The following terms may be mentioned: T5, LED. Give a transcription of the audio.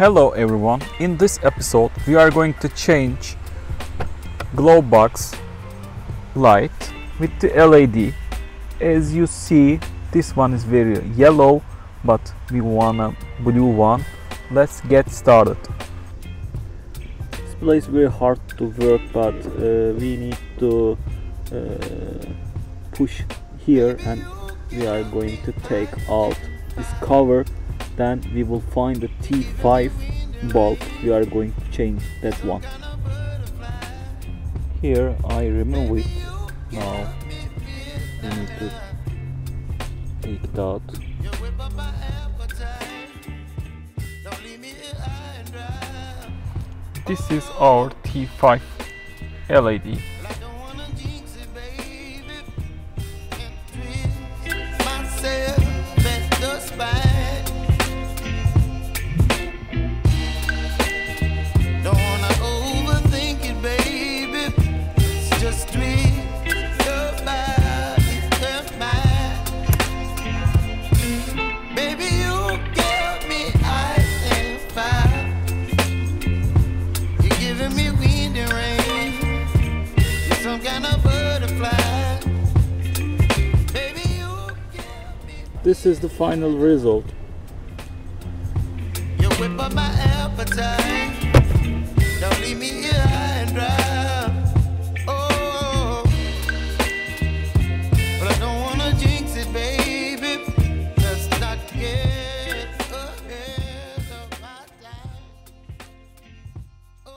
Hello everyone, in this episode we are going to change glow box light with the LED. As you see, this one is very yellow, but we want a blue one. Let's get started. This place is very hard to work, but we need to push here and we are going to take out this cover. Then we will find the T5 bulb. We are going to change that one. Here I remove it. Now we need to take it out. This is our T5 LED. This is the final result.